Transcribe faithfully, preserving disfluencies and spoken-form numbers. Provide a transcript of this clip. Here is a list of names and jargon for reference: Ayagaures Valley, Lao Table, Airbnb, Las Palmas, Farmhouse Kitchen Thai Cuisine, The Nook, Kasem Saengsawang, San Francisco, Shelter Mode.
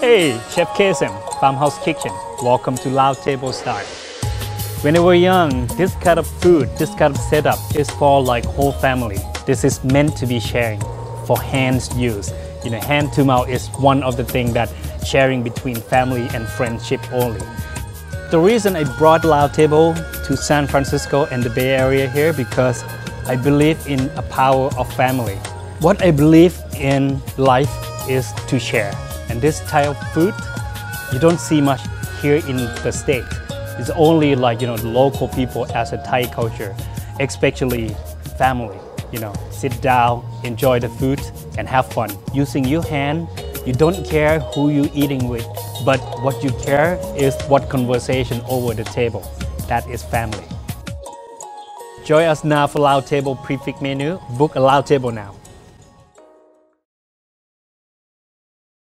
Hey, Chef Kasem, Farmhouse Kitchen. Welcome to Lao Table Style. When we were young, this kind of food, this kind of setup is for like whole family. This is meant to be sharing for hands use. You know, hand to mouth is one of the things that sharing between family and friendship only. The reason I brought Lao Table to San Francisco and the Bay Area here because I believe in the power of family. What I believe in life is to share. And this type of food, you don't see much here in the States. It's only like, you know, local people as a Thai culture, especially family, you know, sit down, enjoy the food and have fun. Using your hand, you don't care who you're eating with, but what you care is what conversation over the table. That is family. Join us now for Lao Table Prefix Menu. Book a Lao Table now.